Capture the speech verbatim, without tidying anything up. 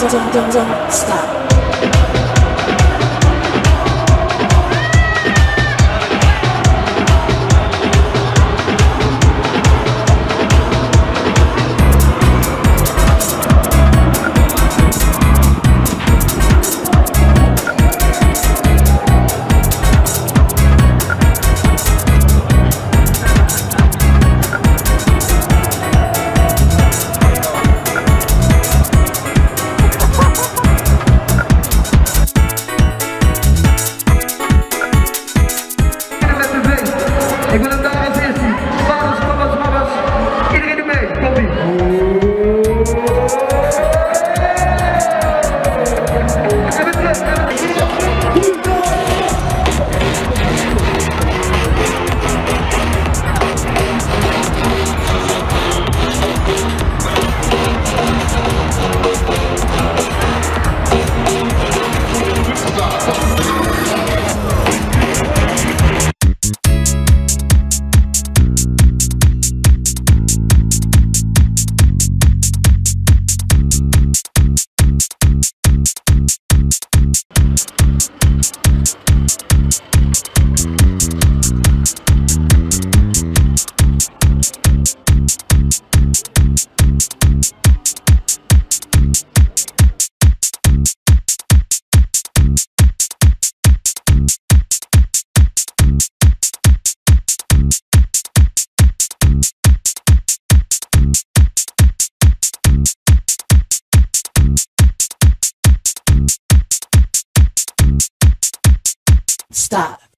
Don't, don't, don't stop. Stop.